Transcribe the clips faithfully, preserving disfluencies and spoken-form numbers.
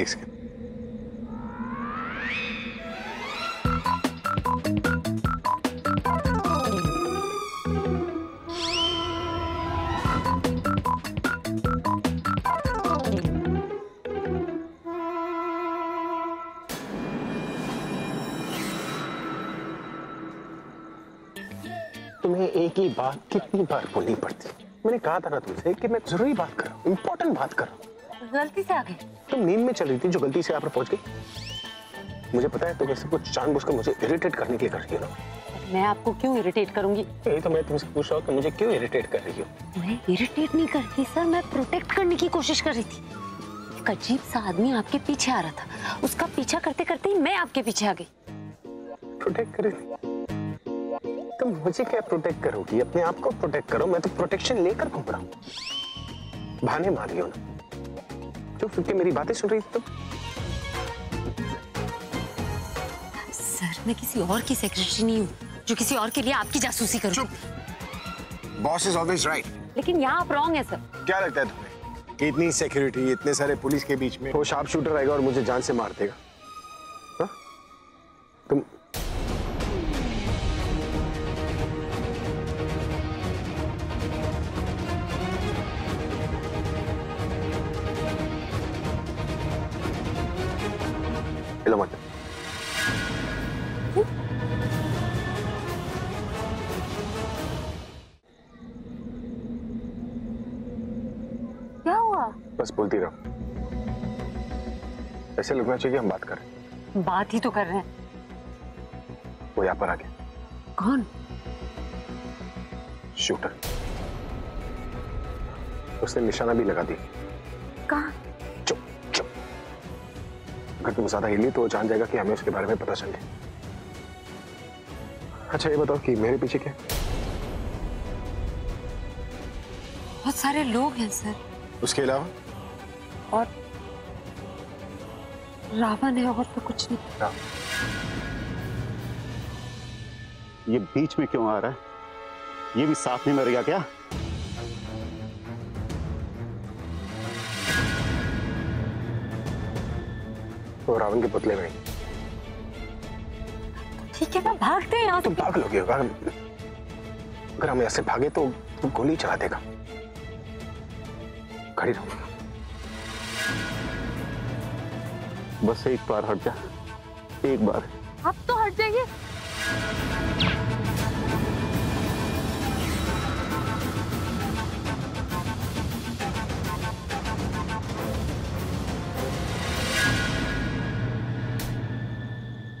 एक सेकेंड। तुम्हें एक ही बात कितनी बार बोलनी पड़ती? मैंने कहा था ना तुमसे कि मैं जरूरी बात कर रहा हूँ, इंपॉर्टेंट बात कर रहा हूँ। गलती से आ गई। तुम नींद में चल रही थी जो गलती से यहाँ पर पहुंच गई। मुझे पता है तुम ऐसे कुछ जानबूझकर मुझे इरिटेट करने के लिए करती हो ना। मैं आपको क्यों इरिटेट करूंगी? यही तो मैं तुमसे पूछ रहा हूँ कि मुझे क्यों इरिटेट कर रही हो। मैं इरिटेट नहीं करती सर, मैं प्रोटेक्ट करने की कोशिश कर रही थी। एक अजीब सा आदमी आपके पीछे आ रहा था, उसका पीछा करते करते ही मैं आपके पीछे आ गई। प्रोटेक्ट कर रही तुम मुझे? क्या प्रोटेक्ट करोगी? अपने आप को प्रोटेक्ट करो। मैं तो प्रोटेक्शन लेकर घूम रहा हूँ। बहाने मार रही हो ना। तो फिर मेरी बातें सुन रही थी तुम। सर मैं किसी और की सेक्रेटरी नहीं हूँ जो किसी और के लिए आपकी जासूसी करूँ। चुप। Boss is always right. लेकिन यहाँ आप रॉन्ग है सर। क्या लगता है तुम्हें कि इतनी सिक्योरिटी, इतने सारे पुलिस के बीच में वो शार्प शूटर आएगा और मुझे जान से मार देगा? हा? तुम मत। क्या हुआ? बस बोलती रहो। ऐसे लगना चाहिए हम बात कर रहे। बात ही तो कर रहे हैं। वो यहाँ पर आ गया। कौन? शूटर। उसने निशाना भी लगा दिया। कहाँ? अगर तुम ज्यादा हिली तो जान जाएगा कि हमें उसके बारे में पता चले। अच्छा ये बताओ कि मेरे पीछे क्या? बहुत सारे लोग हैं सर। उसके अलावा? और रावण है, और तो कुछ नहीं। ये बीच में क्यों आ रहा है? ये भी साथ में मर गया क्या? तो रावण के पुतले में। ठीक है ना, भागते हैं। तुम भाग लोगे। अगर हम ऐसे भागे तो तुम गोली चला देगा। खड़ी रहो। बस एक बार हट जा। एक बार। आप तो हट जाइए।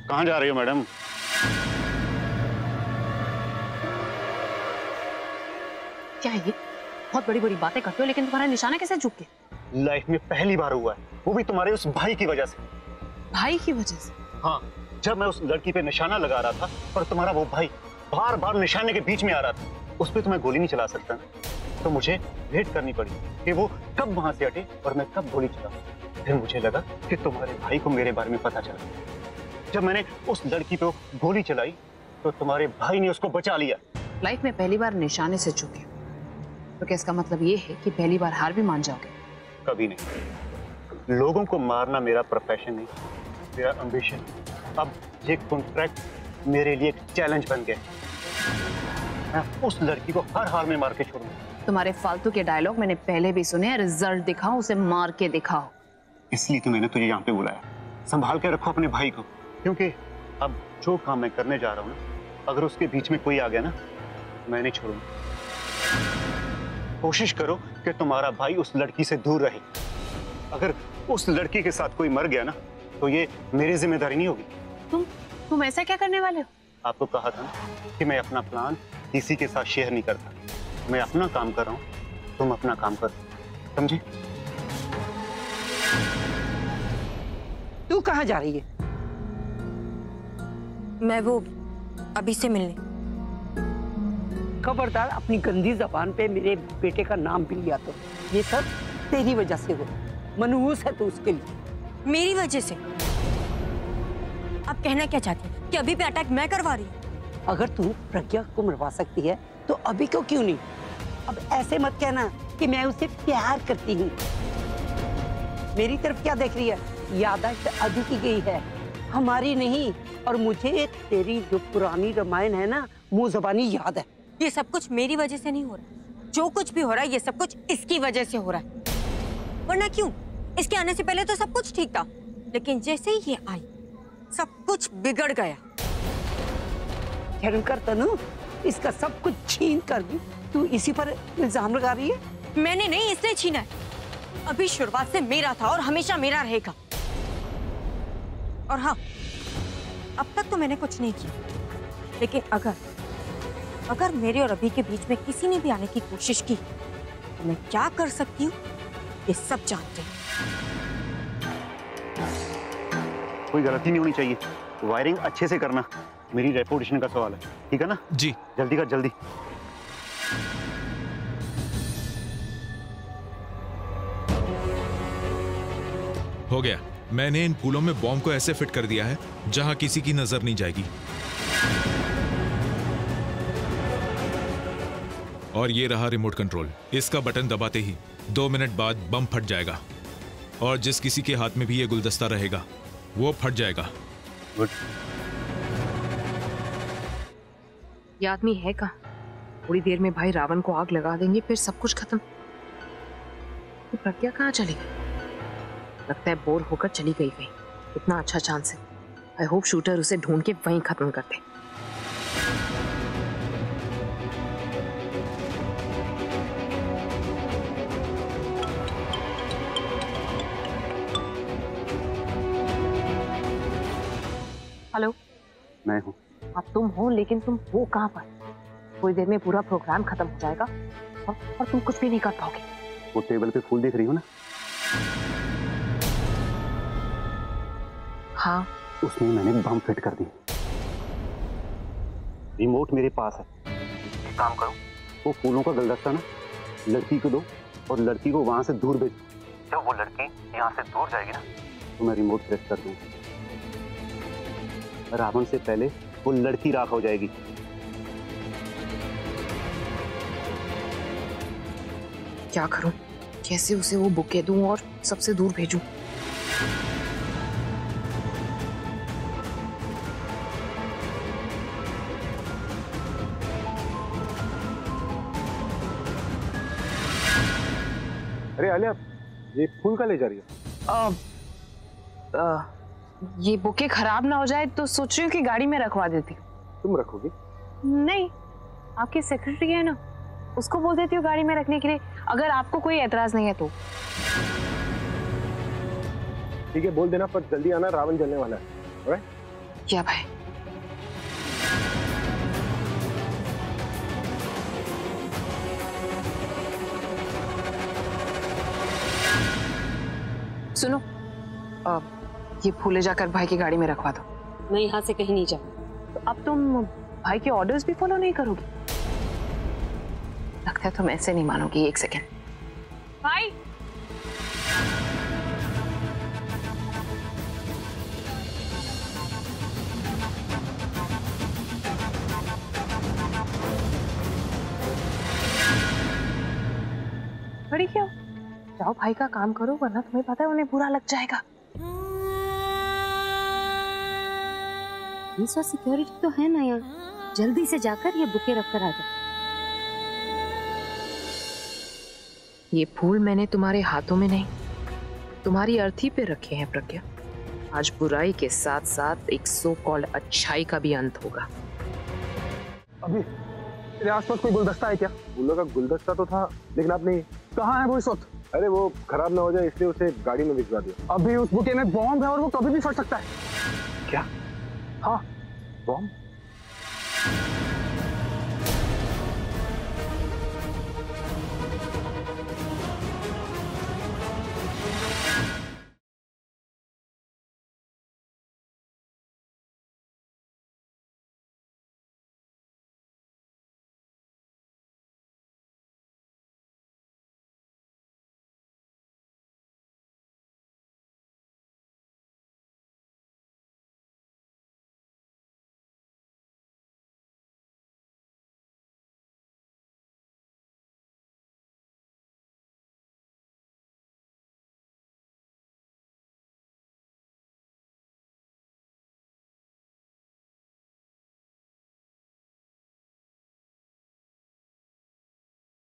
कहाँ जा रही हो मैडम? क्या ये बहुत बड़ी बड़ी बातें करते हो, लेकिन तुम्हारा निशाना कैसे चूक गया? लाइफ में पहली बार हुआ है, वो भी तुम्हारे उस भाई की वजह से। भाई की वजह से? हाँ, जब मैं उस लड़की पे निशाना लगा रहा था पर तुम्हारा वो भाई बार बार निशाने के बीच में आ रहा था। उस पर तुम्हें गोली नहीं चला सकता ना, तो मुझे वेट करनी पड़ी कि वो कब वहां से हटे और मैं कब गोली चलाऊं। फिर मुझे लगा कि तुम्हारे भाई को मेरे बारे में पता चला। जब मैंने उस लड़की पे गोली चलाई तो तुम्हारे भाई ने उसको बचा लिया। लाइफ में पहली बार निशाने से चूके, तो क्या इसका मतलब ये है कि पहली बार हार भी मान जाओगे? कभी नहीं। लोगों को मारना मेरा प्रोफेशन नहीं, मेरा एम्बिशन। अब ये कॉन्ट्रैक्ट मेरे लिए एक चैलेंज बन गया। उस लड़की को हर हाल में मार के छोड़ूंगा। तुम्हारे फालतू के डायलॉग मैंने पहले भी सुने हैं। रिजल्ट दिखाओ, उसे मार के दिखाओ। इसलिए तो मैंने तुझे यहाँ पे बुलाया। संभाल के रखो अपने भाई को, क्योंकि अब जो काम मैं करने जा रहा हूँ ना, अगर उसके बीच में कोई आ गया ना, मैं नहीं छोड़ूंगा। कोशिश करो कि तुम्हारा भाई उस लड़की से दूर रहे। अगर उस लड़की के साथ कोई मर गया ना, तो ये मेरी जिम्मेदारी नहीं होगी। तुम तुम ऐसा क्या करने वाले हो? आपको कहा था ना कि मैं अपना प्लान किसी के साथ शेयर नहीं करता। मैं अपना काम कर रहा हूँ, तुम अपना काम करो, समझे? तू कहाँ जा रही है? मैं वो अभी से मिलने। खबरदार अपनी गंदी जबान पे मेरे बेटे का नाम भी लिया तो। ये सब तेरी वजह से हो, मनहूस है तू उसके लिए। मेरी वजह से? आप कहना क्या चाहती है कि अभी पे अटैक मैं करवा रही हूँ? अगर तू प्रज्ञा को मरवा सकती है तो अभी को क्यों नहीं? अब ऐसे मत कहना कि मैं उसे प्यार करती हूँ। मेरी तरफ क्या देख रही है? यादाश्त अदू की गई है, हमारी नहीं। और मुझे तेरी जो पुरानी रामायण है ना, मुँह जबानी याद है। ये सब कुछ मेरी वजह से नहीं हो रहा, जो कुछ भी हो रहा है ये सब कुछ इसकी वजह से हो रहा है। वरना क्यों? इसके आने से पहले तो सब कुछ ठीक था, लेकिन जैसे ही ये आई सब कुछ बिगड़ गया। भयंकर तनु, इसका सब कुछ छीन कर दी तू, इसी पर इल्जाम लगा रही है। मैंने नहीं, इसने छीना है। अभी शुरुआत से मेरा था और हमेशा मेरा रहेगा। और हाँ, अब तक तो मैंने कुछ नहीं किया, लेकिन अगर अगर मेरे और अभी के बीच में किसी ने भी आने की कोशिश की तो मैं क्या कर सकती हूँ ये सब जानते हैं। कोई गलती नहीं होनी चाहिए, वायरिंग अच्छे से करना, मेरी रेपुटेशन का सवाल है, ठीक है ना? जी, जल्दी कर, जल्दी। हो गया, मैंने इन फूलों में बॉम्ब को ऐसे फिट कर दिया है जहां किसी की नजर नहीं जाएगी। और ये रहा रिमोट कंट्रोल, इसका बटन दबाते ही दो मिनट बाद बम फट जाएगा और जिस किसी के हाथ में भी ये गुलदस्ता रहेगा वो फट जाएगा। ये आदमी है कहाँ? थोड़ी देर में भाई रावण को आग लगा देंगे, फिर सब कुछ खत्म। तो प्रज्ञा कहाँ चली गई? लगता है बोर होकर चली गई गई। इतना अच्छा चांस है, आई होप शूटर उसे ढूंढ के वहीं खत्म करते। हेलो, मैं हूँ। हाँ तुम हो, लेकिन तुम वो कहाँ पर? थोड़ी देर में पूरा प्रोग्राम खत्म हो जाएगा और, और तुम कुछ भी नहीं कर पाओगे। वो टेबल पे फूल देख रही हो ना? हाँ, उसमें मैंने बम फिट कर दी। रिमोट मेरे पास है, काम करो, वो फूलों का गुलदस्ता ना लड़की को दो और लड़की को वहाँ से दूर भेजो। जब वो लड़की यहाँ से दूर जाएगी ना तो मैं रिमोट प्रेस कर दूंगी। रावण से पहले वो लड़की राख हो जाएगी। क्या करूं? कैसे उसे वो बुके दूं और सबसे दूर भेजूं? अरे आलिया, ये फूल का ले जा रही हो? आ, आ, ये बुके खराब ना हो जाए तो सोच रही हूँ कि गाड़ी में रखवा देती। तुम रखोगी? नहीं, आपकी सेक्रेटरी है ना, उसको बोल देती हूँ गाड़ी में रखने के लिए, अगर आपको कोई एतराज नहीं है तो। ठीक है, बोल देना, पर जल्दी आना, रावण जलने वाला है। क्या भाई, सुनो, आ, ये फूले जाकर भाई की गाड़ी में रखवा दो। मैं यहाँ से कहीं नहीं जाऊँ। तो अब तुम भाई के ऑर्डर्स भी फॉलो नहीं करोगी? लगता है तुम ऐसे नहीं मानोगी। एक सेकेंड भाई, बड़ी क्या जाओ, भाई का काम करो, वरना तुम्हें पता है उन्हें बुरा लग जाएगा। ये सब सिक्योरिटी तो है ना यार, जल्दी से जाकर ये बुके रख कर आ जा। ये फूल मैंने तुम्हारे हाथों में नहीं, तुम्हारी अर्थी पे रखे हैं प्रज्ञा। आज बुराई के साथ साथ एक सो कॉल्ड अच्छाई का भी अंत होगा। अभी तेरे आसपास कोई गुलदस्ता है क्या? फूलों का गुलदस्ता तो था, लेकिन आप नहीं। कहाँ है वो इस वक्त? अरे वो खराब ना हो जाए इसलिए उसे गाड़ी में भिजवा दिया। अभी उस बुके में बॉम्ब है और वो कभी भी फट सकता है। क्या? हाँ, बॉम्ब।